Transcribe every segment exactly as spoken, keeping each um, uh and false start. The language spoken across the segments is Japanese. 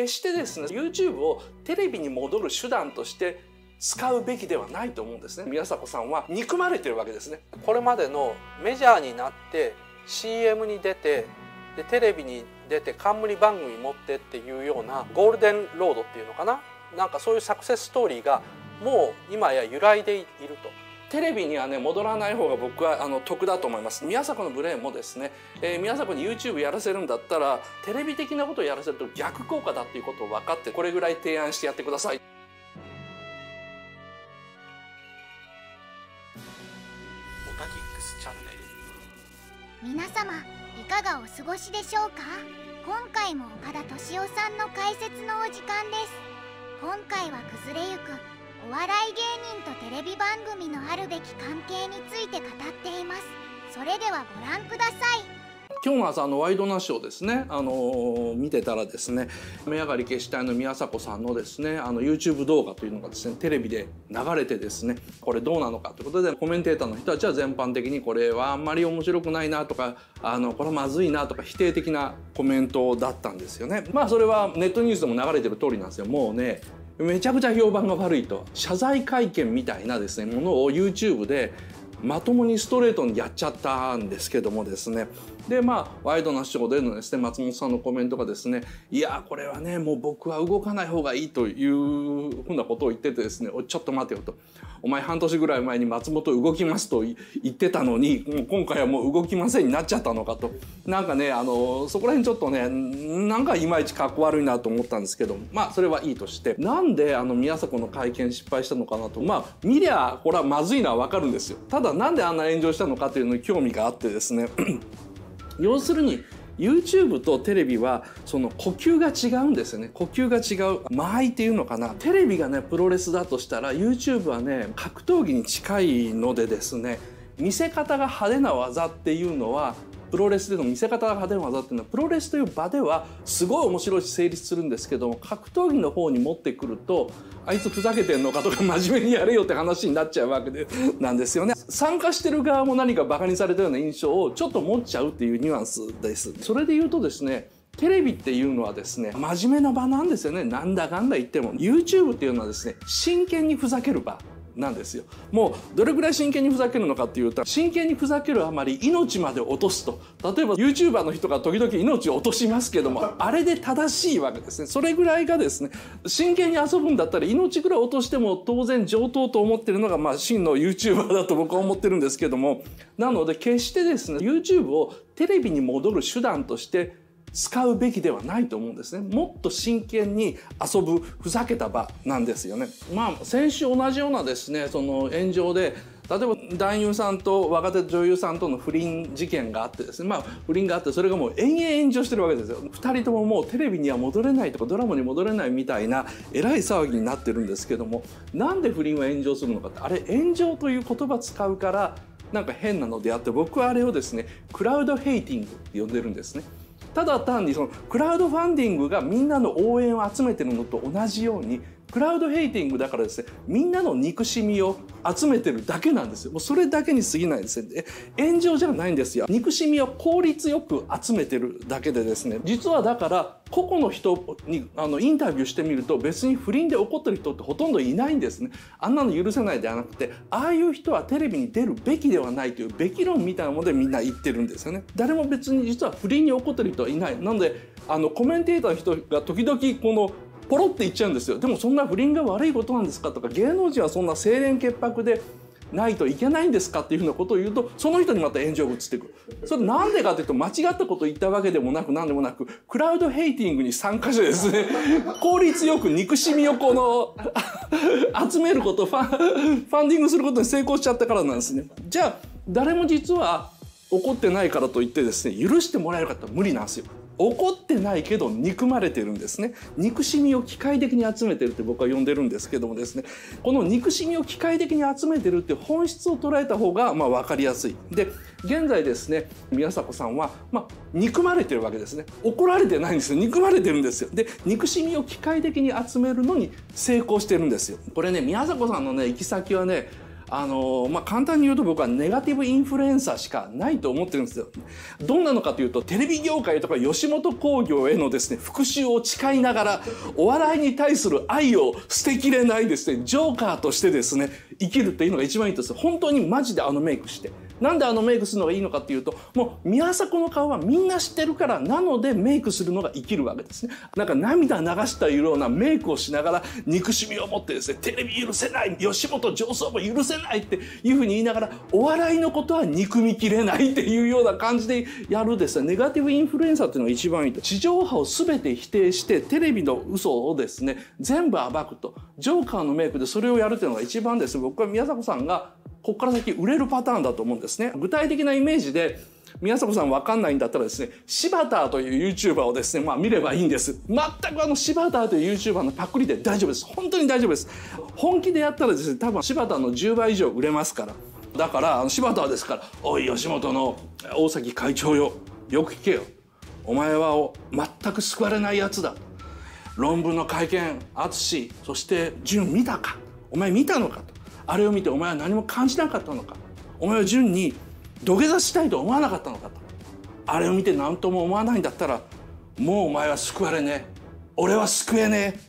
決してですね YouTube をテレビに戻る手段として使うべきではないと思うんですね。宮迫さんは憎まれてるわけですね。これまでのメジャーになって シーエム に出てでテレビに出て冠番組持ってっていうようなゴールデンロードっていうのかな、なんかそういうサクセスストーリーがもう今や揺らいでいると。テレビにはね戻らない方が僕はあの得だと思います。宮迫の無礼もですね、えー、宮迫に YouTube やらせるんだったらテレビ的なことをやらせると逆効果だっていうことを分かってこれぐらい提案してやってください。オタキックスチャンネル、皆様いかがお過ごしでしょうか。今回も岡田敏夫さんの解説のお時間です。今回は崩れゆくお笑い芸人とテレビ番組のあるべき関係について語っています。それではご覧ください。今日の朝のワイドナショーですね、あのー、見てたらですね、雨上がり決死隊の宮迫さんのですねあの YouTube 動画というのがですねテレビで流れてですね、これどうなのかということでコメンテーターの人たちは全般的にこれはあんまり面白くないなとか、あのこれはまずいなとか否定的なコメントだったんですよね。まあそれはネットニュースでも流れてる通りなんですよ。もうねめちゃくちゃ評判が悪いと謝罪会見みたいなですねものを YouTube でまともにストレートにやっちゃったんですけどもですね、でまあワイドナショーでのですね松本さんのコメントがですね「いやこれはねもう僕は動かない方がいい」というふうなことを言っててですね「ちょっと待てよ」と「お前半年ぐらい前に松本動きますと言ってたのにもう今回はもう動きませんになっちゃったのか」と、なんかねあのそこら辺ちょっとねなんかいまいちかっこ悪いなと思ったんですけど、まあそれはいいとして、なんであの宮迫の会見失敗したのかなと、まあ見りゃこれはまずいのは分かるんですよ。ただなんであんな炎上したのかというのに興味があってですね要するに YouTube とテレビはその呼吸が違うんですよね。呼吸が違う間合いっていうのかな。テレビがねプロレスだとしたら YouTube はね格闘技に近いのでですね、見せ方が派手な技っていうのはプロレスでの見せ方が派手な技っていうのはプロレスという場ではすごい面白いし成立するんですけども、格闘技の方に持ってくるとあいつふざけてんのかとか真面目にやれよって話になっちゃうわけでなんですよね。参加してる側も何かバカにされたような印象をちょっと持っちゃうっていうニュアンスです。それで言うとですね、テレビっていうのはですね真面目な場なんですよね。なんだかんだ言っても YouTube っていうのはですね真剣にふざける場なんですよ。もうどれぐらい真剣にふざけるのかっていうと、真剣にふざけるあまり命まで落とすと、例えば YouTuber の人が時々命を落としますけどもあれで正しいわけですね。それぐらいがですね真剣に遊ぶんだったら命ぐらい落としても当然上等と思ってるのがまあ真の YouTuber だと僕は思ってるんですけども、なので決してですね YouTube をテレビに戻る手段として使うべきではないと思うんですね。もっと真剣に遊ぶふざけた場なんですよね。まあ先週同じようなですねその炎上で例えば男優さんと若手女優さんとの不倫事件があってですね、まあ不倫があってそれがもう延々炎上してるわけですよ。ふたりとももうテレビには戻れないとかドラマに戻れないみたいなえらい騒ぎになってるんですけども、なんで不倫は炎上するのかって、あれ炎上という言葉使うからなんか変なのであって、僕はあれをですねクラウドヘイティングって呼んでるんですね。ただ単にそのクラウドファンディングがみんなの応援を集めてるのと同じようにクラウドヘイティングだからですねみんなの憎しみを集めてるだけなんですよ。もうそれだけに過ぎないですね。炎上じゃないんですよ。憎しみを効率よく集めてるだけでですね、実はだから個々の人にあのインタビューしてみると別に不倫で怒ってる人ってほとんどいないんですね。あんなの許せないではなくて、ああいう人はテレビに出るべきではないというべき論みたいなものでみんな言ってるんですよね。誰も別に実は不倫に怒ってる人はいない。なのであのコメンテーターの人が時々このポロって言っちゃうんですよ。でもそんな不倫が悪いことなんですかとか、芸能人はそんな清廉潔白でないといけないんですかっていうふうなことを言うと、その人にまた炎上が移ってくる。それなんでかというと、間違ったことを言ったわけでもなく何でもなく、クラウドヘイティングに参加してですね効率よく憎しみをこの集めること、ファン、ファンディングすることに成功しちゃったからなんですね。じゃあ誰も実は怒ってないからといってですね許してもらえるかって無理なんですよ。怒ってないけど憎まれてるんですね。憎しみを機械的に集めてるって僕は呼んでるんですけどもですね、この憎しみを機械的に集めてるって本質を捉えた方がまあ分かりやすい。で現在ですね宮迫さんはまあ憎まれてるわけですね。怒られてないんですよ。憎まれてるんですよ。で憎しみを機械的に集めるのに成功してるんですよ。これね宮迫さんのね行き先はねあのまあ、簡単に言うと僕はネガティブインフルエンサーしかないと思ってるんですよ。どんなのかというと、テレビ業界とか吉本興業へのですね、復讐を誓いながら、お笑いに対する愛を捨てきれないですね、ジョーカーとしてですね、生きるっていうのが一番いいんですよ。本当にマジであのメイクして。なんであのメイクするのがいいのかっていうと、もう宮迫の顔はみんな知ってるから、なのでメイクするのが生きるわけですね。なんか涙流したようなメイクをしながら、憎しみを持ってですね、テレビ許せない、吉本上層部許せないっていうふうに言いながら、お笑いのことは憎みきれないっていうような感じでやるですね、ネガティブインフルエンサーっていうのが一番いいと。地上波を全て否定して、テレビの嘘をですね、全部暴くと。ジョーカーのメイクでそれをやるっていうのが一番ですね、僕は宮迫さんが、ここから先売れるパターンだと思うんですね。具体的なイメージで、宮迫さんわかんないんだったらですね、柴田という YouTuber をですね、まあ見ればいいんです。全くあの柴田という YouTuber のパクリで大丈夫です。本当に大丈夫です。本気でやったらですね、多分柴田のじゅうばい以上売れますから。だから、あの柴田ですから、おい吉本の大崎会長よ、よく聞けよ。お前は全く救われないやつだ。論文の会見、淳、そして淳見たか。お前見たのかと。あれを見てお前は何も感じなかったのか。お前は純に土下座したいと思わなかったのかと。あれを見て何とも思わないんだったら、もうお前は救われねえ。俺は救えねえ。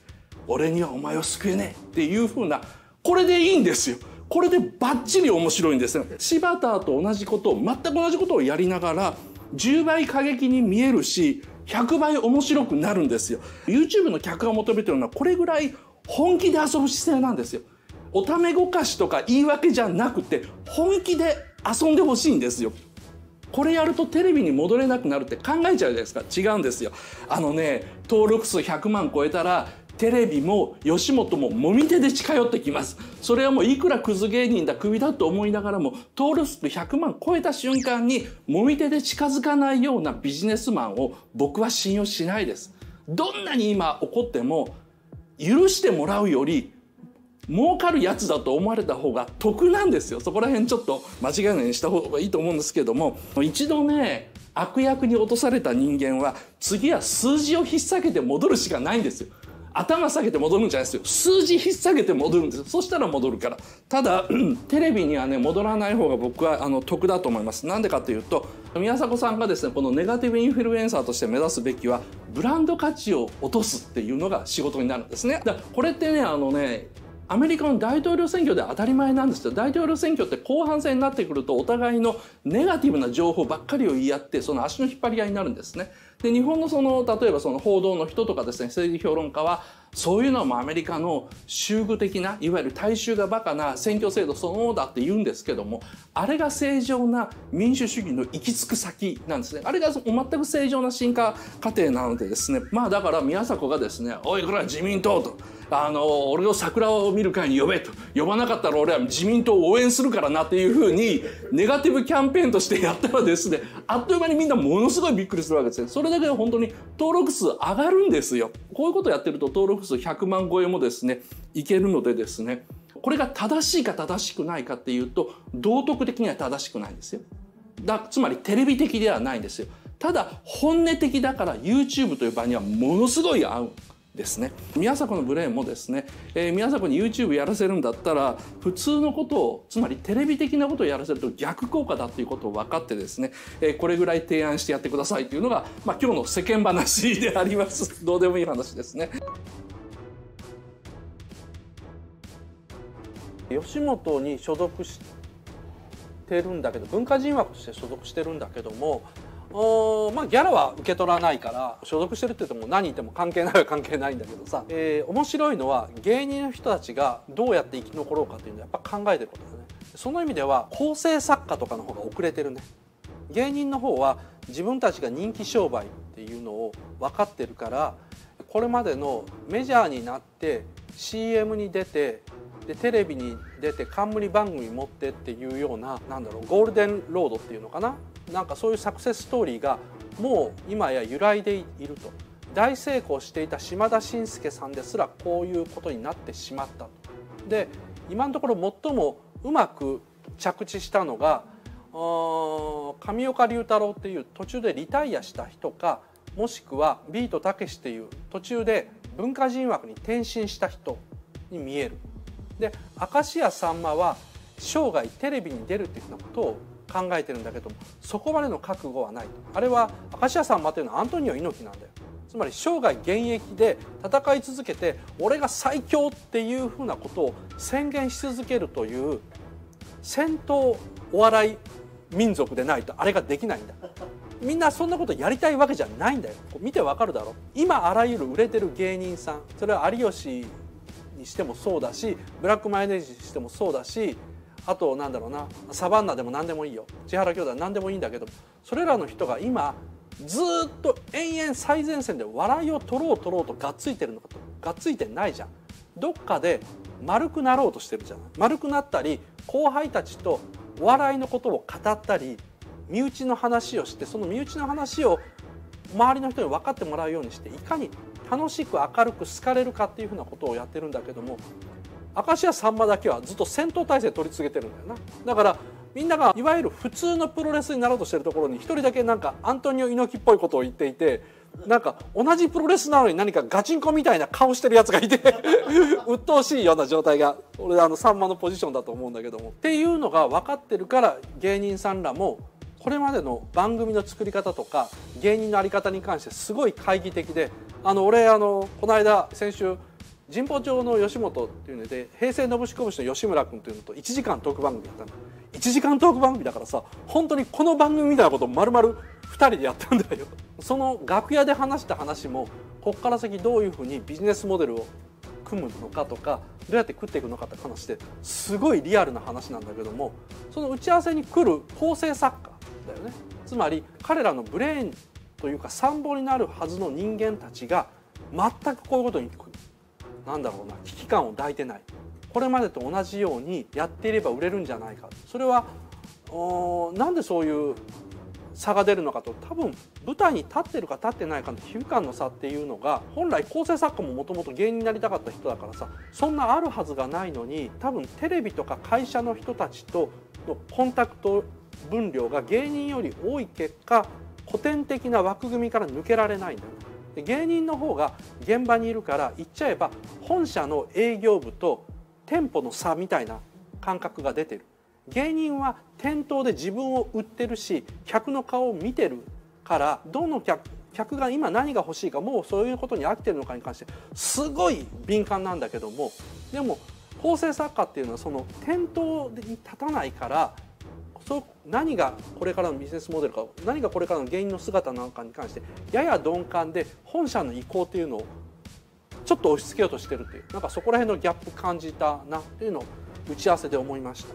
俺にはお前を救えねえ。っていう風な、これでいいんですよ。これでバッチリ面白いんですよ。柴田と同じことを、全く同じことをやりながら、じゅうばい過激に見えるし、ひゃくばい面白くなるんですよ。YouTube の客が求めてるのは、これぐらい本気で遊ぶ姿勢なんですよ。おためごかしとか言い訳じゃなくて、本気で遊んでほしいんですよ。これやるとテレビに戻れなくなるって考えちゃうじゃないですか。違うんですよ。あのね、登録数ひゃくまん超えたら、テレビも吉本ももみ手で近寄ってきます。それはもういくらクズ芸人だ、クビだと思いながらも、登録数ひゃくまん超えた瞬間に、もみ手で近づかないようなビジネスマンを僕は信用しないです。どんなに今怒っても、許してもらうより、儲かるやつだと思われた方が得なんですよ。そこら辺ちょっと間違いないようにした方がいいと思うんですけども、一度ね、悪役に落とされた人間は、次は数字を引っ提げて戻るしかないんですよ。頭下げて戻るんじゃないですよ。数字引っ提げて戻るんですよ。そしたら戻るから。ただ、テレビにはね、戻らない方が僕はあの得だと思います。なんでかというと、宮迫さんがですね、このネガティブインフルエンサーとして目指すべきは、ブランド価値を落とすっていうのが仕事になるんですね。だからこれってね、あのね、アメリカの大統領選挙で当たり前なんですけど、大統領選挙って後半戦になってくるとお互いのネガティブな情報ばっかりを言い合って、その足の引っ張り合いになるんですね。で、日本のその、例えばその報道の人とかですね、政治評論家は、そういうのもアメリカの州具的な、いわゆる大衆がバカな選挙制度そのものだって言うんですけども、あれが正常な民主主義の行き着く先なんですね。あれが全く正常な進化過程なのでですね、まあだから宮迫がですね、おい、これは自民党と、あの、俺を桜を見る会に呼べと、呼ばなかったら俺は自民党を応援するからなっていうふうに、ネガティブキャンペーンとしてやったらですね、あっという間にみんなものすごいびっくりするわけですね。それだけで本当に登録数上がるんですよ。こういうことやってると登録数ひゃくまん超えもですね、いけるのでですね、これが正しいか正しくないかっていうと、道徳的には正しくないんですよ。だ、つまりテレビ的ではないんですよ。ただ、本音的だから YouTube という場にはものすごい合う。ですね、宮迫のブレーンもですね、えー、宮迫に YouTube やらせるんだったら、普通のことを、つまりテレビ的なことをやらせると逆効果だっていうことを分かってですね、えー、これぐらい提案してやってくださいっていうのが、まあ、今日の世間話であります。どうでもいい話ですね。吉本に所属してるんだけど、文化人枠として所属してるんだけども、おまあ、ギャラは受け取らないから所属してるって言っても何言っても関係ないは関係ないんだけどさ、えー、面白いのは芸人の人たちがどうやって生き残ろうかっていうのをやっぱ考えてることだね。その意味では構成作家とかの方が遅れてるね。芸人の方は自分たちが人気商売っていうのを分かってるから、これまでのメジャーになって シーエム に出て、でテレビに出て冠番組持ってっていうような、なんだろう、ゴールデンロードっていうのかな、なんかそういうサクセスストーリーがもう今や揺らいでいると。大成功していた島田紳助さんですらこういうことになってしまったと。で、今のところ最もうまく着地したのが上岡龍太郎っていう途中でリタイアした人か、もしくはビートたけしっていう途中で文化人枠に転身した人に見える。で、明石家さんまは生涯テレビに出るっていうことを考えてるんだけども、そこまでの覚悟はないと。あれは明石家さん待ってるのはアントニオ猪木なんだよ。つまり生涯現役で戦い続けて、俺が最強っていうふうなことを宣言し続けるという戦闘お笑い民族でないとあれができないんだ。みんなそんなことやりたいわけじゃないんだよ。見てわかるだろ。今あらゆる売れてる芸人さん、それは有吉にしてもそうだし、ブラックマヨネーズにしてもそうだし、あとなんだろうな、サバンナでも何でもいいよ、千原兄弟何でもいいんだけど、それらの人が今ずっと延々最前線で笑いを取ろう取ろうとがっついてるのかと、がっついてないじゃん。どっかで丸くなろうとしてるじゃない。丸くなったり、後輩たちとお笑いのことを語ったり、身内の話をして、その身内の話を周りの人に分かってもらうようにして、いかに楽しく明るく好かれるかっていうふうなことをやってるんだけども、明石家さんまだけはずっと戦闘態勢取り続けてるんだよな。だからみんながいわゆる普通のプロレスになろうとしてるところに、一人だけなんかアントニオ猪木っぽいことを言っていて、なんか同じプロレスなのに何かガチンコみたいな顔してるやつがいて鬱陶しいような状態が、俺あのさんまのポジションだと思うんだけども、っていうのが分かってるから、芸人さんらもこれまでの番組の作り方とか芸人の在り方に関してすごい懐疑的で、あの俺あのこの間先週神保町の吉本っていうので、平成のぶしこぶしの吉村君っていうのといちじかんトーク番組やったの。いちじかんトーク番組だからさ、本当にこの番組みたいなことを丸々ふたりでやったんだよ。その楽屋で話した話も、こっから先どういうふうにビジネスモデルを組むのかとか、どうやって食っていくのかって話して、すごいリアルな話なんだけども、その打ち合わせに来る構成作家だよね。つまり彼らのブレーンというか参謀になるはずの人間たちが、全くこういうことになんだろうな、危機感を抱いてない。これまでと同じようにやっていれば売れるんじゃないか。それはなんでそういう差が出るのかと、多分舞台に立ってるか立ってないかの皮膚感の差っていうのが、本来構成作家ももともと芸人になりたかった人だからさ、そんなあるはずがないのに、多分テレビとか会社の人たちとのコンタクト分量が芸人より多い結果、古典的な枠組みから抜けられないんだよ。芸人の方が現場にいるから、言っちゃえば本社の営業部と店舗の差みたいな感覚が出てる。芸人は店頭で自分を売ってるし、客の顔を見てるから、どの客客が今何が欲しいか、もうそういうことに飽きてるのかに関してすごい敏感なんだけども、でも構成作家っていうのはその店頭に立たないから、そう何がこれからのビジネスモデルか、何がこれからの芸人の姿なのかに関してやや鈍感で、本社の意向というのをちょっと押し付けようとしてるっていう、なんかそこら辺のギャップ感じたなっていうのを打ち合わせで思いました。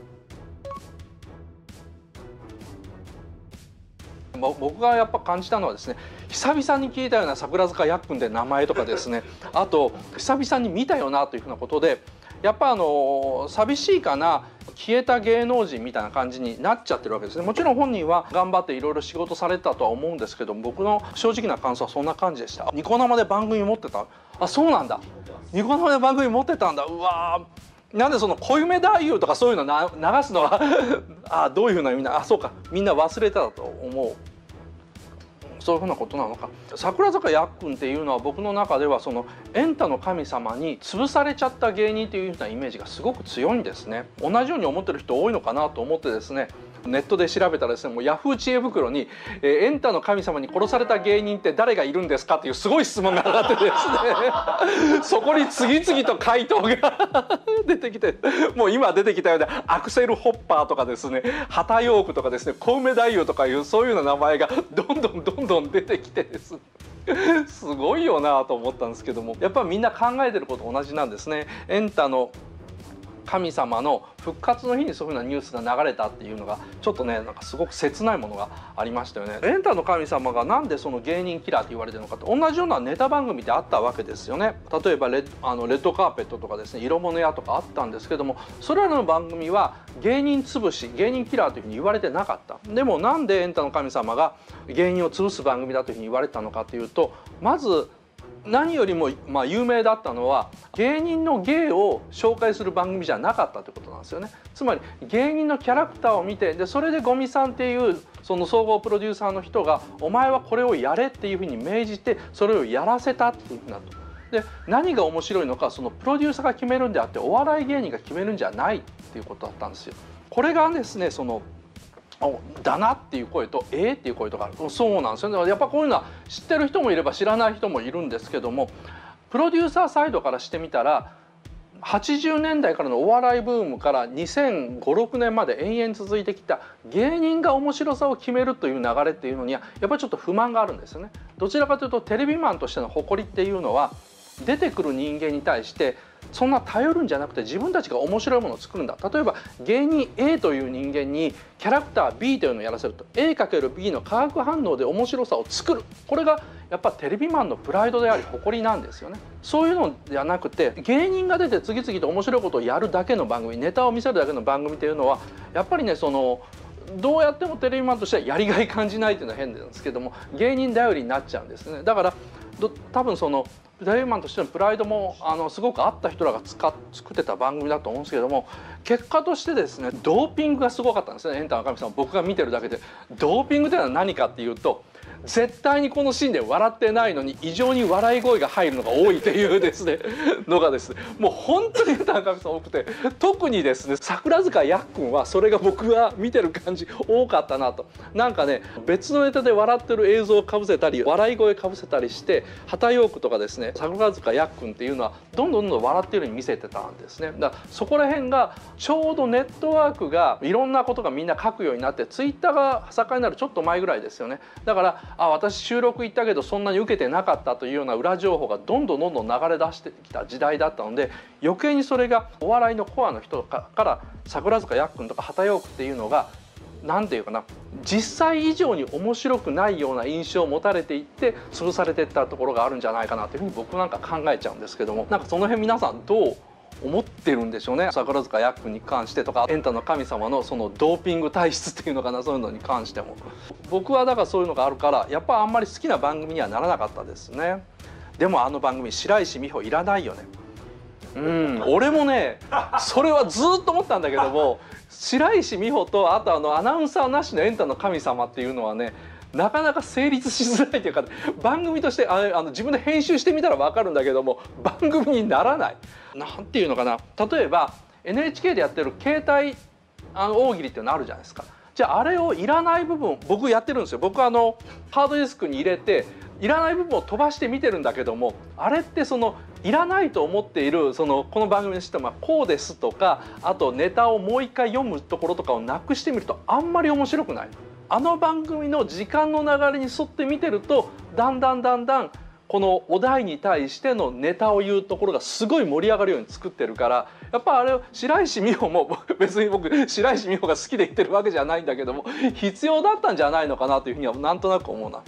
僕がやっぱ感じたのはですね、久々に聞いたような桜塚やっくんで名前とかですねあと久々に見たよなというふうなことで、やっぱあの寂しいかな、消えた芸能人みたいな感じになっちゃってるわけですね。もちろん本人は頑張っていろいろ仕事されたとは思うんですけど、僕の正直な感想はそんな感じでした。ニコ生で番組持ってた、あ、そうなんだ、ニコ生で番組持ってたんだ、うわー、なんでその濃いめ太夫とかそういうのな流すのはあ、どういうふうな、みんな、あ、そうか、みんな忘れてたと思う。そういうふうなことなのか。桜塚やっくんっていうのは、僕の中ではそのエンタの神様に潰されちゃった芸人というふうなイメージがすごく強いんですね。同じように思ってる人多いのかなと思ってですね、ネットで調べたらですね、もうヤフー知恵袋に、えー、エンタの神様に殺された芸人って誰がいるんですかっていうすごい質問が上がってですねそこに次々と回答が出てきて、もう今出てきたようなアクセル・ホッパーとかですね、畑ヨークとかですね、小梅太夫とかいうそういうような名前がどんどんどんどん出てきてですねすごいよなと思ったんですけども、やっぱりみんな考えてること同じなんですね。エンタの神様の復活の日にそういうふうなニュースが流れたっていうのが、ちょっとね、なんかすごく切ないものがありましたよね。エンタの神様がなんでその芸人キラーって言われてるのかって、同じようなネタ番組であったわけですよね。例えばレあのレッドカーペットとかですね、色物屋とかあったんですけども、それらの番組は芸人潰し、芸人キラーというふうに言われてなかった。でもなんでエンタの神様が芸人を潰す番組だというふうに言われたのかというと、まず何よりも、まあ、有名だったのは芸人の芸を紹介する番組じゃなかったということなんですよね。つまり芸人のキャラクターを見て、でそれで五味さんっていうその総合プロデューサーの人が「お前はこれをやれ」っていうふうに命じて、それをやらせたっていうふうなと。で何が面白いのか、そのプロデューサーが決めるんであって、お笑い芸人が決めるんじゃないっていうことだったんですよ。これがですね、そのだなっていう声とえーっていう声とかある。そうなんですよね。やっぱこういうのは知ってる人もいれば知らない人もいるんですけども、プロデューサーサイドからしてみたらはちじゅうねんだいからのお笑いブームからにせんご、ろくねんまで延々続いてきた芸人が面白さを決めるという流れっていうのにはやっぱりちょっと不満があるんですよね。どちらかというとテレビマンとしての誇りっていうのは出てくる人間に対してそんな頼るんじゃなくて自分たちが面白いものを作るんだ。例えば芸人 A という人間にキャラクター ビー というのをやらせると エーかけるビー の化学反応で面白さを作る。これがやっぱテレビマンのプライドであり誇りなんですよね。そういうのじゃなくて芸人が出て次々と面白いことをやるだけの番組、ネタを見せるだけの番組というのはやっぱりね、そのどうやってもテレビマンとしてはやりがい感じないというのは変なんですけども、芸人頼りになっちゃうんですね。だから多分そのテレビマンとしてのプライドもあのすごくあった人らが作ってた番組だと思うんですけども、結果としてですねドーピングがすごかったんですね。エンタの神様、僕が見てるだけでドーピングというのは何かっていうと、絶対にこのシーンで笑ってないのに異常に笑い声が入るのが多いというですねのがですね、もう本当にエンタの神様多くて、特にですね桜塚やっくんはそれが僕が見てる感じ多かったなと。なんかね、別のネタで笑ってる映像をかぶせたり笑い声かぶせたりして旗ヨークとかですね桜塚やっくんっていうのはどんどんどんどん笑ってるように見せてたんですね。だからそこら辺がちょうどネットワークがいろんなことがみんな書くようになってツイッターが盛んになるちょっと前ぐらいですよね。だからあ私収録行ったけどそんなに受けてなかったというような裏情報がどんどんどんどん流れ出してきた時代だったので、余計にそれがお笑いのコアの人から桜塚やっくんとか畑陽区っていうのが何ていうかな、実際以上に面白くないような印象を持たれていって潰されていったところがあるんじゃないかなというふうに僕なんか考えちゃうんですけども、なんかその辺皆さんどう思ってるんでしょうね。桜塚やっくんに関してとかエンタの神様のそのドーピング体質っていうのかな、そういうのに関しても僕はだからそういうのがあるからやっぱあんまり好きな番組にはならなかったですね。でもあの番組白石美穂いらないよね。うん、俺もねそれはずっと思ったんだけども白石美穂とあとあのアナウンサーなしの「エンタの神様」っていうのはねなかなか成立しづらいというか、番組としてあの自分で編集してみたら分かるんだけども番組にならない。なんていうのかな、例えば エヌエイチケー でやってる携帯あの大喜利っていうのあるじゃないですか。じゃああれをいらない部分僕やってるんですよ。僕あのハードディスクに入れていらない部分を飛ばして見てるんだけども、あれってそのいらないと思っているそのこの番組のシステムはこうですとか、あとネタをもう一回読むところとかをなくしてみるとあんまり面白くない。あの番組の時間の流れに沿って見てるとだんだんだんだんこのお題に対してのネタを言うところがすごい盛り上がるように作ってるから、やっぱあれ白石美穂も別に僕白石美穂が好きで言ってるわけじゃないんだけども必要だったんじゃないのかなというふうにはなんとなく思うな。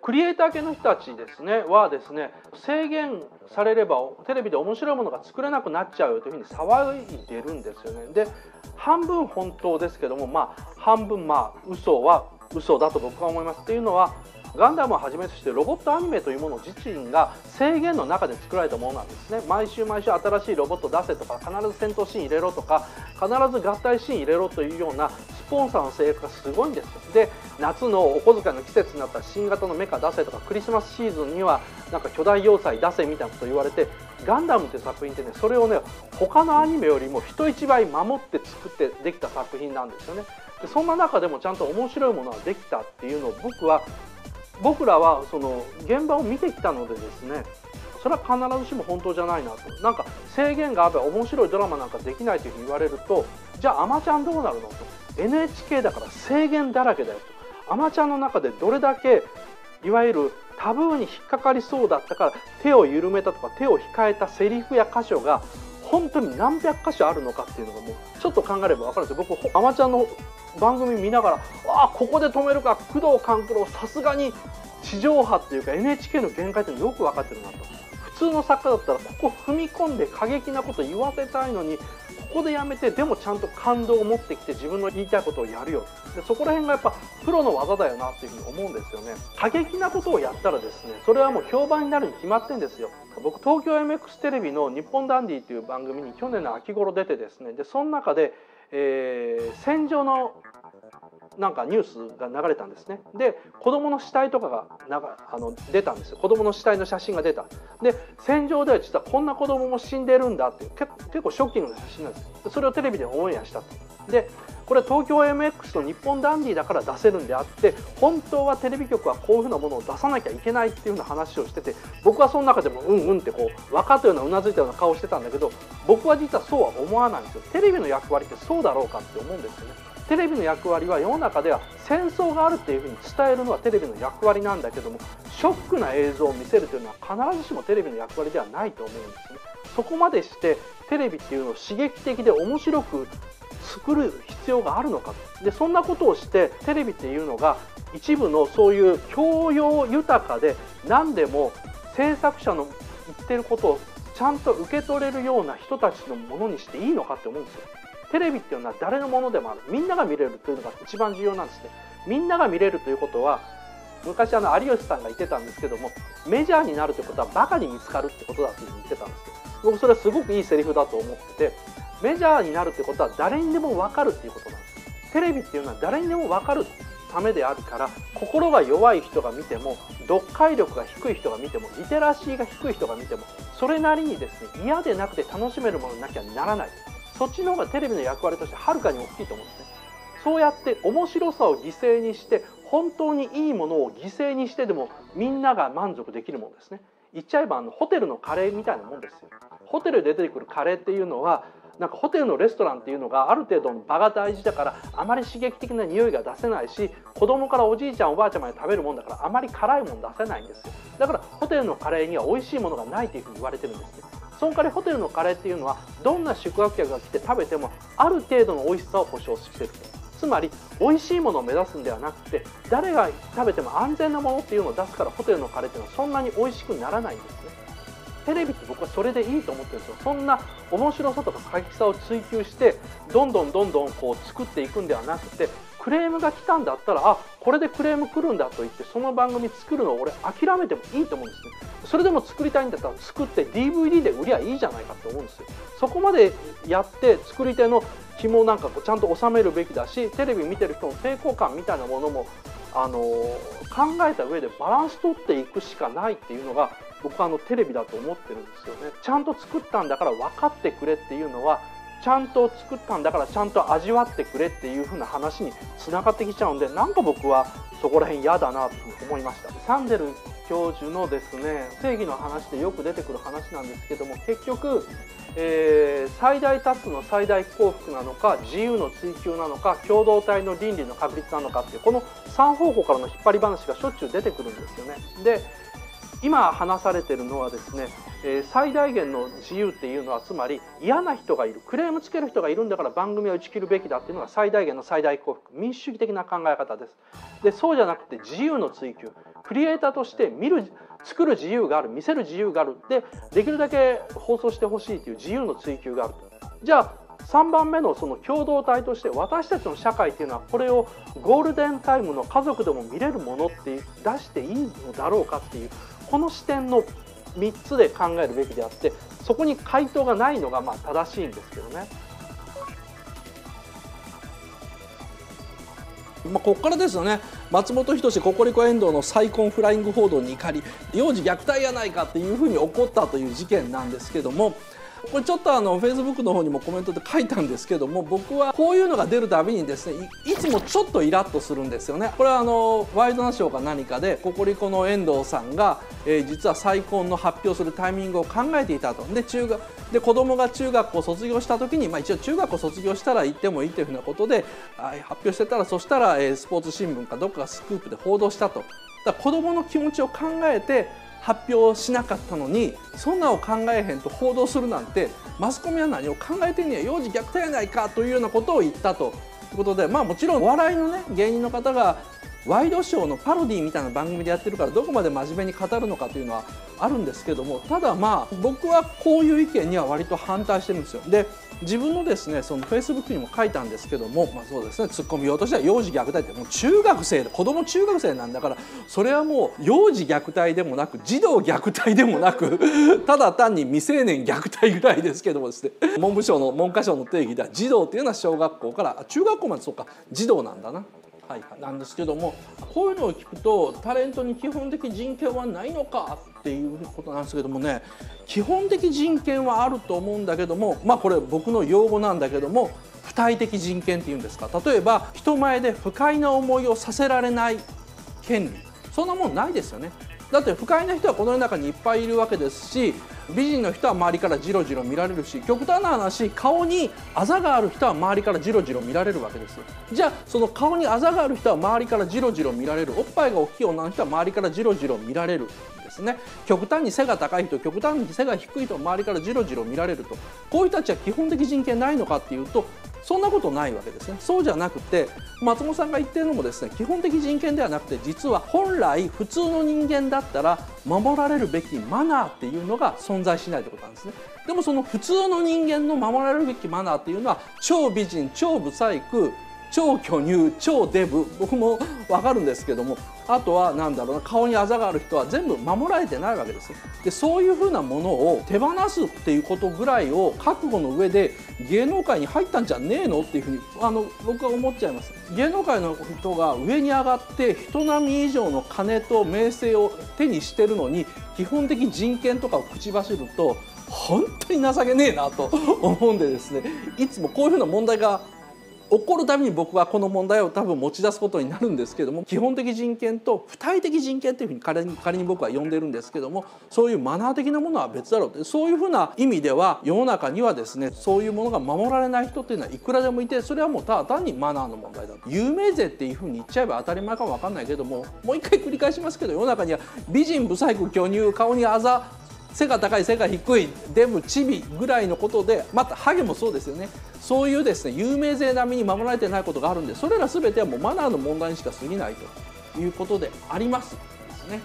クリエイター系の人たちですねはですね制限されればテレビで面白いものが作れなくなっちゃうよというふうに騒いでるんですよね。で半分本当ですけども、まあ半分まあ嘘は嘘だと僕は思います。っていうのはガンダムをはじめとしてロボットアニメというもの自身が制限の中で作られたものなんですね。毎週毎週新しいロボット出せとか必ず戦闘シーン入れろとか必ず合体シーン入れろというようなスポンサーの制約がすごいんですよ。で夏のお小遣いの季節になったら新型のメカ出せとかクリスマスシーズンにはなんか巨大要塞出せみたいなこと言われて、ガンダムという作品ってねそれをね他のアニメよりも人一倍守って作ってできた作品なんですよね。でそんな中でもちゃんと面白いものができたっていうのを僕は僕らはその現場を見てきたのでですね、それは必ずしも本当じゃないなと。なんか制限があれば面白いドラマなんかできないというふうに言われると、じゃあ「あまちゃんどうなるの?」と「エヌエイチケー だから制限だらけだよ」と「あまちゃんの中でどれだけいわゆるタブーに引っかかりそうだったから手を緩めた」とか「手を控えたセリフや箇所が本当に何百箇所あるのか」っていうのがもうちょっと考えれば分かるんですよ。僕あまちゃんの番組見ながら「ああここで止めるか工藤官九郎さすがに地上波っていうか エヌエイチケー の限界ってよく分かってるな」と。普通の作家だったらここ踏み込んで過激なこと言わせたいのにここでやめて、でもちゃんと感動を持ってきて自分の言いたいことをやるよ。でそこら辺がやっぱプロの技だよなっていうふうに思うんですよね。過激なことをやったらですねそれはもう評判になるに決まってんですよ。僕東京 エムエックス テレビの「日本ダンディ」っていう番組に去年の秋頃出てですね、でその中で、えー、戦場のなんかニュースが流れたんですね。で子どもの死体とかがなんかあの出たんですよ。子どもの死体の写真が出た。で戦場では実はこんな子どもも死んでるんだって結構、結構ショッキングな写真なんです。それをテレビでオンエアしたと。でこれは東京 エムエックス の日本ダンディだから出せるんであって、本当はテレビ局はこういうふうなものを出さなきゃいけないっていうふうな話をしてて、僕はその中でもうんうんってこう分かったようなうなずいたような顔してたんだけど、僕は実はそうは思わないんですよ。テレビの役割ってそうだろうかって思うんですよね。テレビの役割は世の中では戦争があるっていうふうに伝えるのはテレビの役割なんだけども、ショックな映像を見せるというのは必ずしもテレビの役割ではないと思うんですね。そこまでしてテレビっていうのを刺激的で面白く作る必要があるのかと。でそんなことをしてテレビっていうのが一部のそういう教養豊かで何でも制作者の言ってることをちゃんと受け取れるような人たちのものにしていいのかって思うんですよ。テレビっていうのは誰のものでもある、みんなが見れるというのが一番重要なんですね。みんなが見れるということは、昔あの有吉さんが言ってたんですけども、メジャーになるということはバカに見つかるってことだって言ってたんですけど、僕それはすごくいいセリフだと思ってて、メジャーになるってことは誰にでも分かるっていうことなんです。テレビっていうのは誰にでも分かるためであるから、心が弱い人が見ても、読解力が低い人が見ても、リテラシーが低い人が見ても、それなりにですね、嫌でなくて楽しめるものになきゃならない。そっちの方がテレビの役割としてはるかに大きいと思うんですね。そうやって面白さを犠牲にして、本当にいいものを犠牲にしてでもみんなが満足できるものですね。言っちゃえばあのホテルのカレーみたいなもんですよ。ホテルで出てくるカレーっていうのは、なんかホテルのレストランっていうのがある程度の場が大事だから、あまり刺激的な匂いが出せないし、子供からおじいちゃんおばあちゃんまで食べるもんだから、あまり辛いもん出せないんですよ。だからホテルのカレーには美味しいものがないというふうに言われてるんですね。その代わりホテルのカレーっていうのは、どんな宿泊客が来て食べてもある程度の美味しさを保証してる。つまり美味しいものを目指すんではなくて、誰が食べても安全なものっていうのを出すから、ホテルのカレーっていうのはそんなに美味しくならないんですね。テレビって僕はそれでいいと思ってるんですよ。そんな面白さとか過激さを追求してどんどんどんどんこう作っていくんではなくて、クレームが来たんだったら、あ、これでクレーム来るんだと言ってその番組作るのを俺諦めてもいいと思うんですね。それでも作りたいんだったら作って ディーブイディー で売りゃいいじゃないかって思うんですよ。そこまでやって作り手の紐なんかちゃんと収めるべきだし、テレビ見てる人の抵抗感みたいなものもあの考えた上でバランス取っていくしかないっていうのが、僕はあのテレビだと思ってるんですよね。ちゃんと作ったんだから分かってくれっていうのは、ちゃんと作ったんだからちゃんと味わってくれっていう風な話につながってきちゃうんで、なんか僕はそこら辺嫌だなと思いました。サンデル教授のですね、正義の話でよく出てくる話なんですけども、結局、えー、最大多数の最大幸福なのか、自由の追求なのか、共同体の倫理の確立なのかっていう、このさん方向からの引っ張り話がしょっちゅう出てくるんですよね。で今話されてるのはですね、えー、最大限の自由っていうのは、つまり嫌な人がいる、クレームつける人がいるんだから番組は打ち切るべきだっていうのが最大限の最大幸福、民主主義的な考え方です。でそうじゃなくて自由の追求、クリエイターとして見る、作る自由がある、見せる自由がある、でできるだけ放送してほしいという自由の追求があると。じゃあさんばんめのその共同体として、私たちの社会っていうのはこれをゴールデンタイムの家族でも見れるものって出していいのだろうかっていう、この視点のみっつで考えるべきであって、そこに回答がないのがまあ正しいんですけどね。まあここからですよね。松本人志、ココリコ遠藤の再婚フライング報道に怒り、幼児虐待やないかっていうふうに怒ったという事件なんですけども、これちょっとあのフェイスブックの方にもコメントで書いたんですけども、僕はこういうのが出るたびにですね、 い, いつもちょっとイラッとするんですよね。これはあのワイドナショーか何かで、ココリコの遠藤さんが、えー、実は再婚の発表するタイミングを考えていたと。で中学で子供が中学校を卒業した時に、まあ、一応中学校卒業したら行ってもいいというふうなことで発表してたら、そしたら、えー、スポーツ新聞かどっかがスクープで報道したと。だから子供の気持ちを考えて発表しなかったのに、そんなを考えへんと報道するなんて、マスコミは何を考えてんねや、幼児虐待やないかというようなことを言ったということで、まあもちろんお笑いのね芸人の方がワイドショーのパロディみたいな番組でやってるから、どこまで真面目に語るのかというのはあるんですけども、ただまあ僕はこういう意見には割と反対してるんですよ。で自分のですねそのフェイスブックにも書いたんですけども、まあそうですね、ツッコミ用としては幼児虐待って、もう中学生で子供中学生なんだから、それはもう幼児虐待でもなく児童虐待でもなくただ単に未成年虐待ぐらいですけどもですね、文部省の文科省の定義では、児童っていうのは小学校から中学校まで、そうか、児童なんだな。なんですけども、こういうのを聞くとタレントに基本的人権はないのかっていうことなんですけどもね、基本的人権はあると思うんだけども、まあこれ僕の用語なんだけども、不対的人権っていうんですか、例えば人前で不快な思いをさせられない権利、そんなもんないですよね。だって不快な人はこの世の中にいっぱいいるわけですし、美人の人は周りからジロジロ見られるし、極端な話顔にあざがある人は周りからジロジロ見られるわけです。じゃあその顔にあざがある人は周りからジロジロ見られる、おっぱいが大きい女の人は周りからジロジロ見られるですね。極端に背が高い人、極端に背が低い人は周りからジロジロ見られると、こういう人たちは基本的人権ないのかっていうと、そんなことないわけですね。そうじゃなくて、松本さんが言ってるのもですね、基本的人権ではなくて、実は本来普通の人間だったら守られるべきマナーっていうのが存在しないということなんですね。でもその普通の人間の守られるべきマナーっていうのは、超美人、超ブサイク、超巨乳、超デブ、僕も分かるんですけども、あとは何だろうな、顔にあざがある人は全部守られてないわけです。でそういうふうなものを手放すっていうことぐらいを覚悟の上で芸能界に入ったんじゃねえのっていうふうにあの僕は思っちゃいます。芸能界の人が上に上がって人並み以上の金と名声を手にしてるのに、基本的人権とかを口走ると本当に情けねえなと思うんでですね、いつもこういうふうな問題が起こるたびに僕はこの問題を多分持ち出すことになるんですけども、基本的人権と不対的人権というふうに仮に仮に僕は呼んでるんですけども、そういうマナー的なものは別だろうと、そういうふうな意味では世の中にはですね、そういうものが守られない人っていうのはいくらでもいて、それはもうただ単にマナーの問題だと。有名税っていうふうに言っちゃえば当たり前かも分かんないけども、もう一回繰り返しますけど、世の中には美人、不細工、巨乳、顔にあざ、背が高い、背が低い、デブ、チビぐらいのことで、またハゲもそうですよね。そういうですね、有名税並みに守られてないことがあるんで、それら全てはもうマナーの問題にしか過ぎないということでありますですね。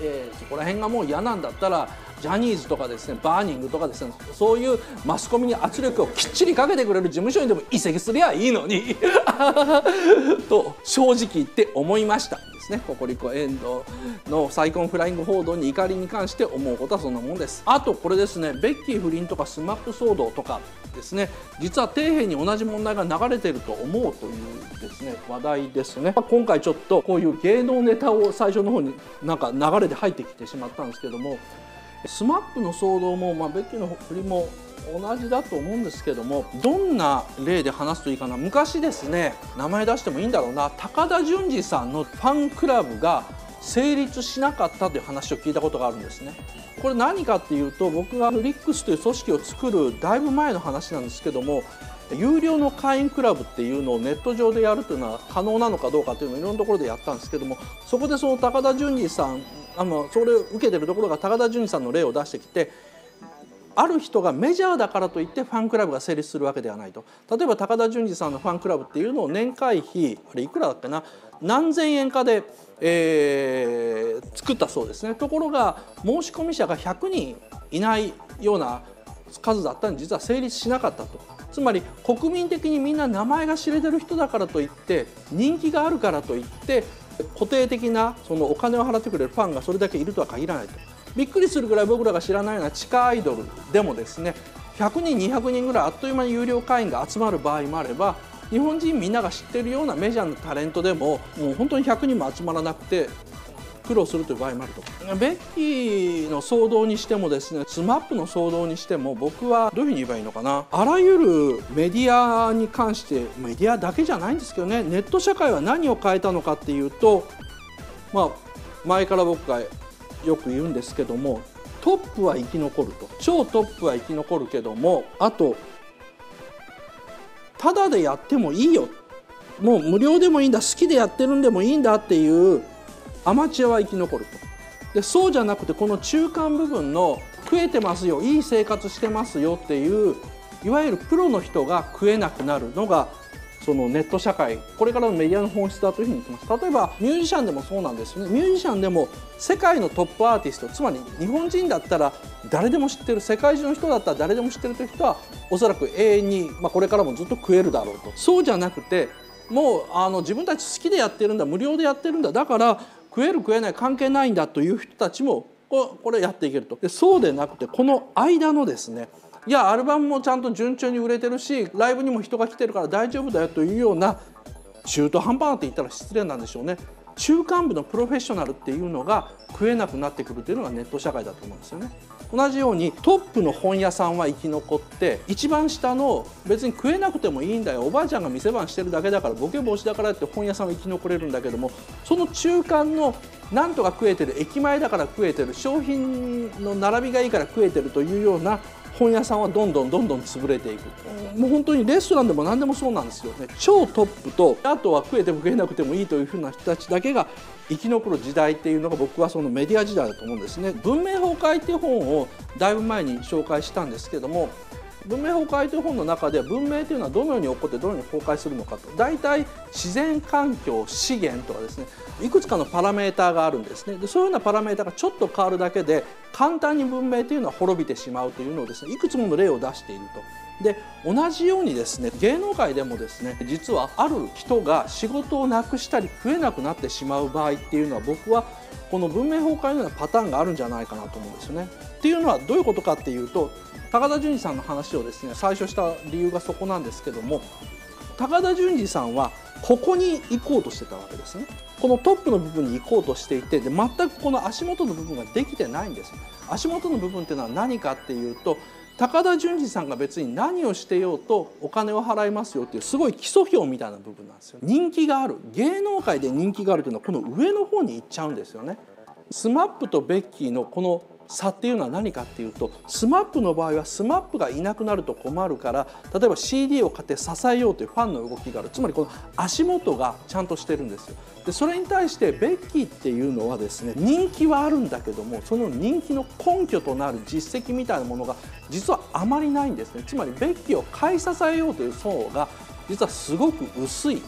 えー、そこら辺がもう嫌なんだったら、ジャニーズとかですね、バーニングとかですね、そういうマスコミに圧力をきっちりかけてくれる事務所にでも移籍すりゃいいのにと正直言って思いましたですね。ココリコ遠藤の再婚フライング報道に怒りに関して思うことはそんなもんです。あとこれですね、ベッキー不倫とか スマップ 騒動とかですね、実は底辺に同じ問題が流れてると思うというですね、話題ですね。まあ、今回ちょっとこういう芸能ネタを最初の方になんか流れで入ってきてしまったんですけども、スマップ の騒動も、まあ、ベッキーの振りも同じだと思うんですけども、どんな例で話すといいかな。昔ですね、名前出してもいいんだろうな、高田純次さんのファンクラブが成立しなかったという話を聞いたことがあるんですね。これ何かっていうと、僕がフリックスという組織を作るだいぶ前の話なんですけども、有料の会員クラブっていうのをネット上でやるというのは可能なのかどうかっていうのをいろんなところでやったんですけども、そこでその高田純次さん、あのそれを受けてるところが高田純次さんの例を出してきて、ある人がメジャーだからといってファンクラブが成立するわけではないと。例えば高田純次さんのファンクラブっていうのを年会費、あれいくらだっけな、何千円かで、えー、作ったそうですね。ところが申し込み者がひゃくにんいないような数だったのに、実は成立しなかったと。つまり国民的にみんな名前が知れてる人だからといって、人気があるからといって固定的なそのお金を払ってくれるファンがそれだけいるとは限らないと。びっくりするぐらい僕らが知らないような地下アイドルでもですね、ひゃくにんにひゃくにんぐらいあっという間に有料会員が集まる場合もあれば、日本人みんなが知ってるようなメジャーのタレントでももう本当にひゃくにんも集まらなくて苦労するという場合もあると。ベッキーの騒動にしてもですね、スマップ の騒動にしても、僕はどういうふうに言えばいいのかな、あらゆるメディアに関して、メディアだけじゃないんですけどね、ネット社会は何を変えたのかっていうと、まあ前から僕がよく言うんですけども、トップは生き残ると、超トップは生き残るけども、あとただでやってもいいよ、もう無料でもいいんだ、好きでやってるんでもいいんだっていうアマチュアは生き残ると。でそうじゃなくて、この中間部分の食えてますよ、いい生活してますよっていう、いわゆるプロの人が食えなくなるのがそのネット社会、これからのメディアの本質だというふうに言ってます。例えばミュージシャンでもそうなんですよね。ミュージシャンでも世界のトップアーティスト、つまり日本人だったら誰でも知ってる、世界中の人だったら誰でも知ってるという人はおそらく永遠に、まあ、これからもずっと食えるだろうと。そうじゃなくて、もうあの自分たち好きでやってるんだ、無料でやってるんだ、だから食える食えない関係ないんだという人たちもこれやっていけると。でそうでなくて、この間のですね、いやアルバムもちゃんと順調に売れてるし、ライブにも人が来てるから大丈夫だよというような中途半端って言ったら失礼なんでしょうね、中間部のプロフェッショナルっていうのが食えなくなってくるというのがネット社会だと思うんですよね。同じようにトップの本屋さんは生き残って、一番下の別に食えなくてもいいんだよ、おばあちゃんが店番してるだけだからボケ防止だからって本屋さんは生き残れるんだけども、その中間のなんとか食えてる、駅前だから食えてる、商品の並びがいいから食えてるというような本屋さんはどんどんどんどん潰れていく。もう本当にレストランでも何でもそうなんですよね。超トップとあとは食えても食えなくてもいいというふうな人たちだけが生き残る時代っていうのが、僕はそのメディア時代だと思うんですね。文明崩壊っていう本をだいぶ前に紹介したんですけども、文明崩壊という本の中で文明というのはどのように起こってどのように崩壊するのかと、大体自然環境、資源とかですね、いくつかのパラメーターがあるんですね。でそういうようなパラメーターがちょっと変わるだけで簡単に文明というのは滅びてしまうというのをですね、いくつもの例を出していると。で同じようにですね、芸能界でもですね、実はある人が仕事をなくしたり食えなくなってしまう場合っていうのは、僕はこの文明崩壊のようなパターンがあるんじゃないかなと思うんですよね。っていうのはどういうことかっていうと、高田純次さんの話をですね最初した理由がそこなんですけども、高田純次さんはここに行こうとしてたわけですね。このトップの部分に行こうとしていて、で全くこの足元の部分ができてないんです。足元の部分っていうのは何かっていうと、高田純次さんが別に何をしてようとお金を払いますよっていう、すごい基礎表みたいな部分なんですよ。人気がある、芸能界で人気があるというのはこの上の方に行っちゃうんですよね。スマップとベッキーのこの差っていうのは何かっていうと、スマップの場合はスマップがいなくなると困るから、例えば シーディー を買って支えようというファンの動きがある。つまりこの足元がちゃんとしてるんですよ。でそれに対してベッキーっていうのはですね、人気はあるんだけども、その人気の根拠となる実績みたいなものが実はあまりないんですね。つまりベッキーを買い支えようという層が実はすごく薄いんで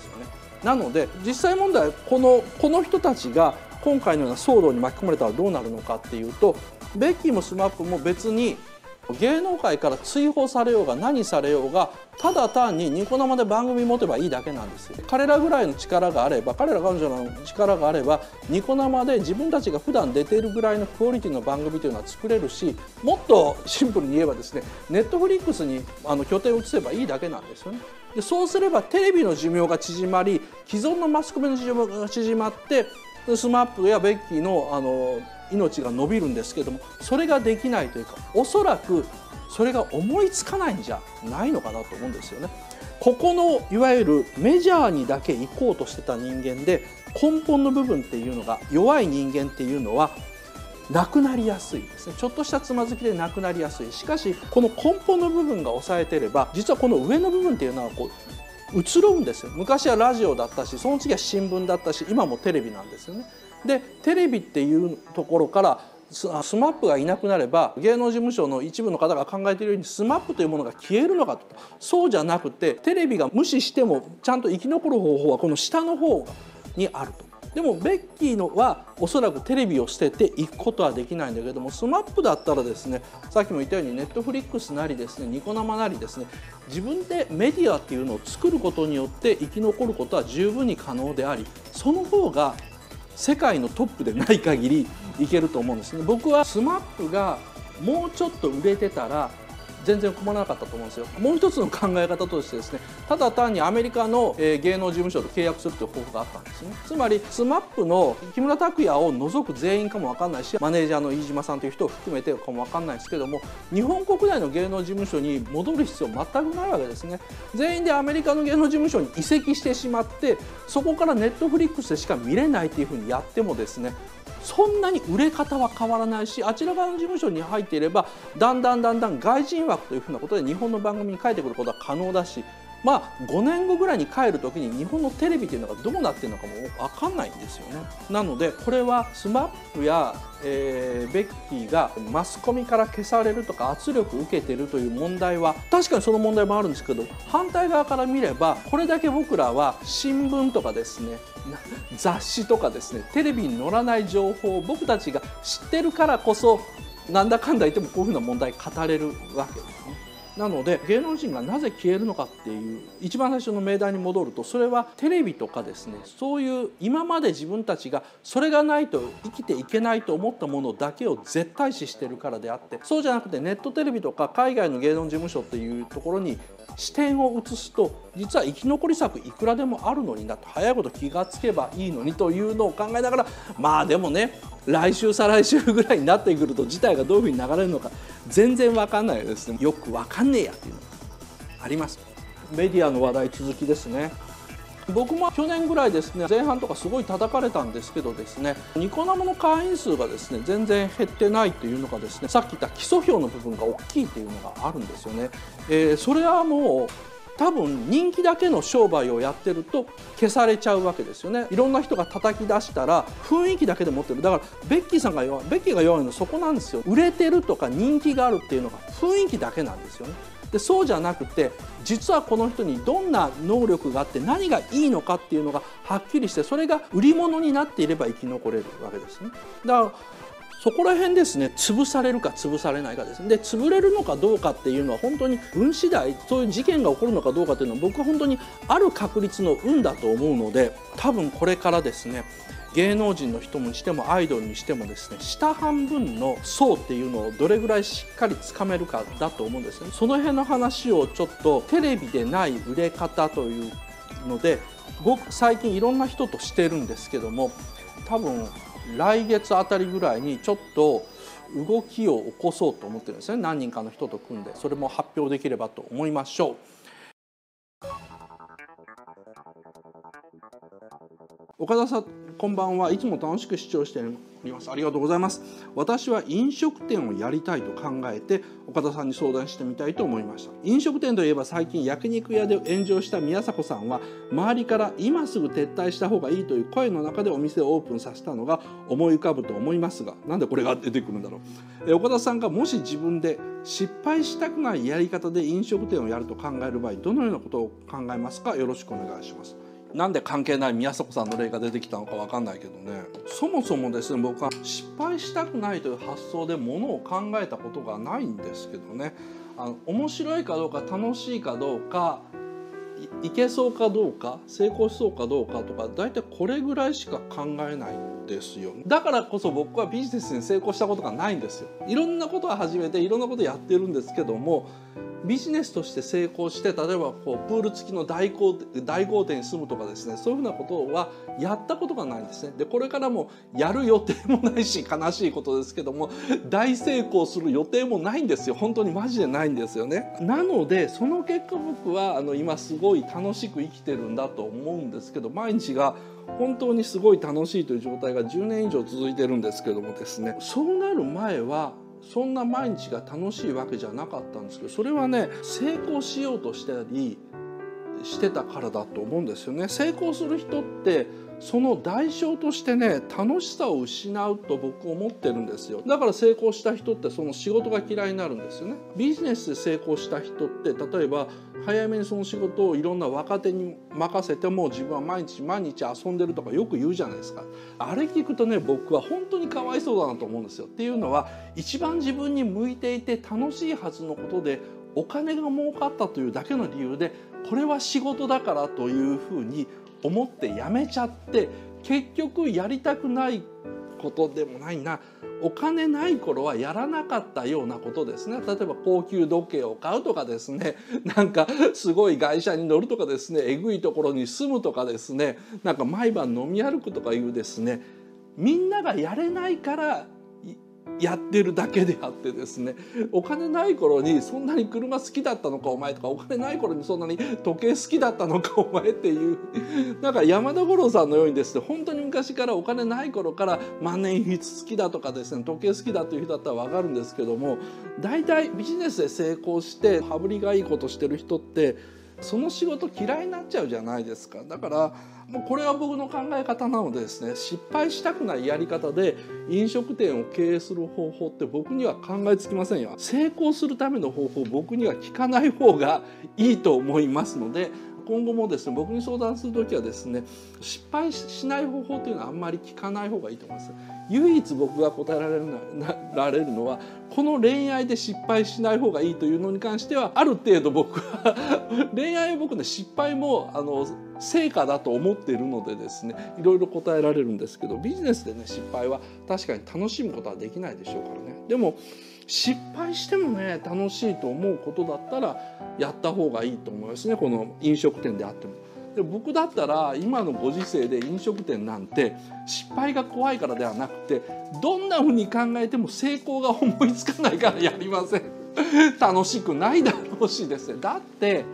すよね。なので実際問題、このこの人たちが今回のような騒動に巻き込まれたらどうなるのかっていうと、ベッキーもスマップも別に芸能界から追放されようが何されようが、ただ単にニコ生で番組持てばいいだけなんですよ。彼らぐらいの力があれば、彼ら彼女の力があれば、ニコ生で自分たちが普段出ているぐらいのクオリティの番組というのは作れるし、もっとシンプルに言えばですね、ネットフリックスにあの拠点を移せばいいだけなんですよね。でそうすればテレビの寿命が縮まり、既存のマスコミの寿命が縮まって、スマップやベッキーのあの命が伸びるんですけども、それができないというか、おそらくそれが思いつかないんじゃないのかなと思うんですよね。ここのいわゆるメジャーにだけ行こうとしてた人間で、根本の部分っていうのが弱い人間っていうのはなくなりやすいですね。ちょっとしたつまずきでなくなりやすい。しかしこの根本の部分が抑えてれば、実はこの上の部分っていうのはこう移ろうんですよ。昔はラジオだったし、その次は新聞だったし、今もテレビなんですよね。でテレビっていうところからスマップがいなくなれば、芸能事務所の一部の方が考えているようにスマップというものが消えるのかと。そうじゃなくて、テレビが無視してもちゃんと生き残る方法はこの下の方にあると。でもベッキーのはおそらくテレビを捨てていくことはできないんだけども、スマップだったらですね、さっきも言ったようにネットフリックスなりですね、ニコ生なりですね、自分でメディアっていうのを作ることによって生き残ることは十分に可能であり、その方が世界のトップでない限りいけると思うんですね。僕はスマップがもうちょっと売れてたら全然困らなかったと思うんですよ。もう一つの考え方としてですね、ただ単にアメリカの芸能事務所と契約するという方法があったんですね。つまりスマップの木村拓哉を除く全員かも分かんないし、マネージャーの飯島さんという人を含めてかも分かんないですけども、日本国内の芸能事務所に戻る必要全くないわけですね。全員でアメリカの芸能事務所に移籍してしまって、そこからネットフリックスでしか見れないというふうにやってもですね、そんなに売れ方は変わらないし、あちら側の事務所に入っていればだんだんだんだん外人枠というふうなことで日本の番組に帰ってくることは可能だし、まあごねんごぐらいに帰る時に日本のテレビというのがどうなっているのかも分かんないんですよね。なのでこれはスマップや、えー、ベッキーがマスコミから消されるとか圧力を受けているという問題は確かにその問題もあるんですけど、反対側から見ればこれだけ僕らは新聞とかですね、雑誌とかですね、テレビに載らない情報を僕たちが知ってるからこそ、なんだかんだ言ってもこういうふうな問題語れるわけですね。なので芸能人がなぜ消えるのかっていう一番最初の命題に戻ると、それはテレビとかですね、そういう今まで自分たちがそれがないと生きていけないと思ったものだけを絶対視してるからであって、そうじゃなくてネットテレビとか海外の芸能事務所っていうところに視点を移すと、実は生き残り策いくらでもあるのになと、早いこと気がつけばいいのにというのを考えながら、まあでもね、来週再来週ぐらいになってくると事態がどういうふうに流れるのか全然分かんないですね。よく分かんねえやっていうのがあります。メディアの話題続きですね。僕も去年ぐらいですね、前半とかすごい叩かれたんですけどですね、ニコ生の会員数がですね全然減ってないというのがですね、さっき言った基礎票の部分が大きいというのがあるんですよね。えー、それはもう多分人気だけの商売をやってると消されちゃうわけですよね。いろんな人が叩き出したら雰囲気だけで持ってる。だからベッキーさんが弱い、ベッキーが弱いのはそこなんですよ。売れてるとか人気があるっていうのが雰囲気だけなんですよね。でそうじゃなくて、実はこの人にどんな能力があって何がいいのかっていうのがはっきりして、それが売り物になっていれば生き残れるわけですね。だからそこら辺ですね、潰されるか潰されないかですね。で潰れるのかどうかっていうのは本当に運次第、そういう事件が起こるのかどうかっていうのは僕は本当にある確率の運だと思うので、多分これからですね、芸能人の人にしてもアイドルにしてもですね、下半分の層っていうのをどれぐらいしっかりつかめるかだと思うんですね。その辺の話をちょっとテレビでない売れ方というので、ごく最近いろんな人としてるんですけども、多分来月あたりぐらいにちょっと動きを起こそうと思ってるんですね。何人かの人と組んで、それも発表できればと思いましょう。岡田さん、こんばんは。いつも楽しく視聴しております。ありがとうございます。私は飲食店をやりたいと考えて、岡田さんに相談してみたいと思いました。飲食店といえば最近焼肉屋で炎上した宮迫さんは、周りから今すぐ撤退した方がいいという声の中でお店をオープンさせたのが思い浮かぶと思いますが、なんでこれが出てくるんだろう。え岡田さんがもし自分で失敗したくないやり方で飲食店をやると考える場合、どのようなことを考えますか？よろしくお願いします。なんで関係ない宮迫さんの例が出てきたのか分かんないけどね、そもそもですね、僕は失敗したくないという発想でものを考えたことがないんですけどね、あの面白いかどうか楽しいかどうか い, いけそうかどうか成功しそうかどうかとか、大体これぐらいしか考えないんですよ。だからこそ僕はビジネスに成功したことがないんですよ。いろんなことは始めていろんなことやってるんですけども、ビジネスとして成功して、例えばこうプール付きの大豪邸に住むとかですね、そういうふうなことはやったことがないんですね。でこれからもやる予定もないし、悲しいことですけども、大成功する予定もないんですよ。本当にマジでないんですよね。なのでその結果、僕はあの今すごい楽しく生きてるんだと思うんですけど、毎日が本当にすごい楽しいという状態がじゅうねん以上続いてるんですけどもですね、そうなる前はそんな毎日が楽しいわけじゃなかったんですけど、それはね、成功しようとしたりしてたからだと思うんですよね。成功する人ってその代償としてね、楽しさを失うと僕思ってるんですよ。だから成功した人ってその仕事が嫌いになるんですよね。ビジネスで成功した人って、例えば早めにその仕事をいろんな若手に任せても自分は毎日毎日遊んでるとかよく言うじゃないですか。あれ聞くとね、僕は本当にかわいそうだなと思うんですよ。っていうのは、一番自分に向いていて楽しいはずのことでお金が儲かったというだけの理由で、これは仕事だからというふうに思ってやめちゃって、結局やりたくないことでもないな、お金ない頃はやらなかったようなことですね。例えば高級時計を買うとかですね、なんかすごい外車に乗るとかですね、えぐいところに住むとかですね、なんか毎晩飲み歩くとかいうですね、みんながやれないからやってるだけであってですね、お金ない頃にそんなに車好きだったのかお前とか、お金ない頃にそんなに時計好きだったのかお前っていう、なんか山田五郎さんのようにですね、本当に昔からお金ない頃から万年筆好きだとかですね、時計好きだという人だったら分かるんですけども、大体ビジネスで成功して羽振りがいいことしてる人ってその仕事嫌いになっちゃうじゃないですか。だからもうこれは僕の考え方なのでですね、失敗したくないやり方で飲食店を経営する方法って僕には考えつきませんよ。成功するための方法、僕には聞かない方がいいと思いますので、今後もですね、僕に相談する時はですね、失敗しない方法というのはあんまり聞かない方がいいと思います。唯一僕が答えられるられるのは、この恋愛で失敗しない方がいいというのに関してはある程度僕は恋愛は僕ね、失敗もあの成果だと思っているのでですね、いろいろ答えられるんですけど、ビジネスでね、失敗は確かに楽しむことはできないでしょうからね。でも失敗してもね、楽しいと思うことだったらやった方がいいと思いますね。この飲食店であっても。で、僕だったら今のご時世で飲食店なんて失敗が怖いからではなくて、どんなふうに考えても成功が思いつかないからやりません楽しくないだろうしですね。だって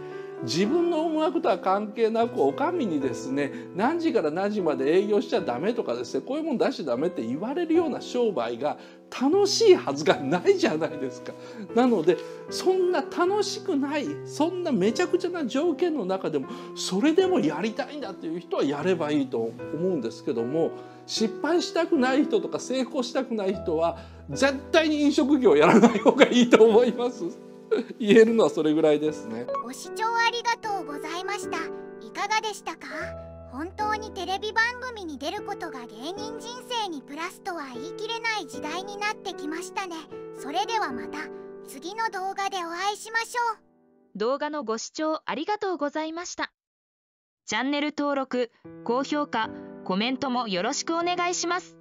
自分の思惑とは関係なく、お上にですね、何時から何時まで営業しちゃダメとかですね、こういうもん出しちゃダメって言われるような商売が楽しいはずがないじゃないですか。なので、そんな楽しくない、そんなめちゃくちゃな条件の中でも、それでもやりたいんだっていう人はやればいいと思うんですけども、失敗したくない人とか成功したくない人は絶対に飲食業をやらない方がいいと思います言えるのはそれぐらいですね。ご視聴ありがとうございました。いかがでしたか？本当にテレビ番組に出ることが芸人人生にプラスとは言い切れない時代になってきましたね。それではまた次の動画でお会いしましょう。動画のご視聴ありがとうございました。チャンネル登録、高評価、コメントもよろしくお願いします。